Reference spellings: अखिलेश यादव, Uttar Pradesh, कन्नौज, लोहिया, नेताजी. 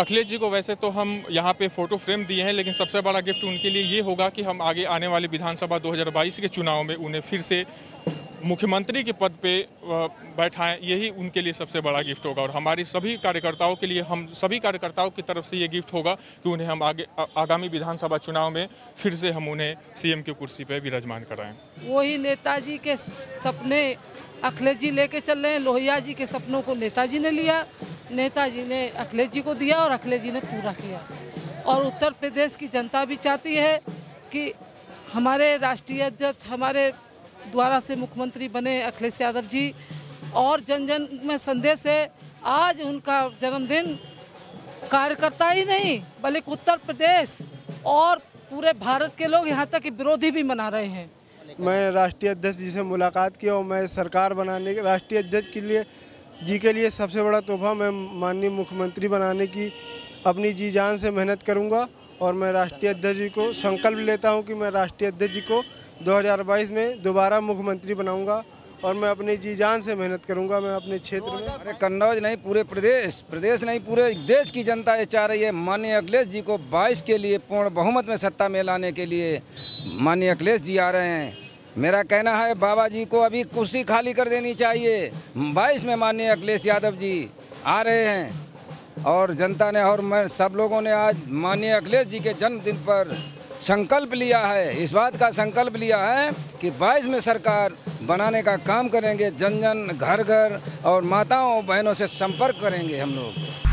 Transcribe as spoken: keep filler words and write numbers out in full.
अखिलेश जी को वैसे तो हम यहाँ पे फ़ोटो फ्रेम दिए हैं, लेकिन सबसे बड़ा गिफ्ट उनके लिए ये होगा कि हम आगे आने वाले विधानसभा दो हज़ार बाईस के चुनाव में उन्हें फिर से मुख्यमंत्री के पद पे बैठाएं। यही उनके लिए सबसे बड़ा गिफ्ट होगा और हमारी सभी कार्यकर्ताओं के लिए, हम सभी कार्यकर्ताओं की तरफ से ये गिफ्ट होगा कि उन्हें हम आगे आ, आगामी विधानसभा चुनाव में फिर से हम उन्हें सीएम की कुर्सी पर विराजमान कराएँ। वही नेताजी के सपने अखिलेश जी लेके चल रहे हैं। लोहिया जी के सपनों को नेताजी ने लिया, नेताजी ने अखिलेश जी को दिया और अखिलेश जी ने पूरा किया। और उत्तर प्रदेश की जनता भी चाहती है कि हमारे राष्ट्रीय अध्यक्ष हमारे द्वारा से मुख्यमंत्री बने अखिलेश यादव जी। और जन जन में संदेश है, आज उनका जन्मदिन कार्यकर्ता ही नहीं बल्कि उत्तर प्रदेश और पूरे भारत के लोग, यहाँ तक कि विरोधी भी मना रहे हैं। मैं राष्ट्रीय अध्यक्ष जी से मुलाकात की और मैं सरकार बनाने के राष्ट्रीय अध्यक्ष के लिए जी के लिए सबसे बड़ा तोहफा मैं माननीय मुख्यमंत्री बनाने की अपनी जी जान से मेहनत करूंगा। और मैं राष्ट्रीय अध्यक्ष जी को संकल्प लेता हूं कि मैं राष्ट्रीय अध्यक्ष जी को दो हज़ार बाईस में दोबारा मुख्यमंत्री बनाऊंगा और मैं अपनी जी जान से मेहनत करूंगा। मैं अपने क्षेत्र में, अरे कन्नौज नहीं पूरे प्रदेश प्रदेश नहीं पूरे देश की जनता ये चाह रही है माननीय अखिलेश जी को बाईस के लिए पूर्ण बहुमत में सत्ता में लाने के लिए माननीय अखिलेश जी आ रहे हैं। मेरा कहना है बाबा जी को अभी कुर्सी खाली कर देनी चाहिए। बाईस में माननीय अखिलेश यादव जी आ रहे हैं और जनता ने और मैं सब लोगों ने आज माननीय अखिलेश जी के जन्मदिन पर संकल्प लिया है, इस बात का संकल्प लिया है कि बाईस में सरकार बनाने का काम करेंगे। जन जन घर घर और माताओं बहनों से संपर्क करेंगे हम लोग।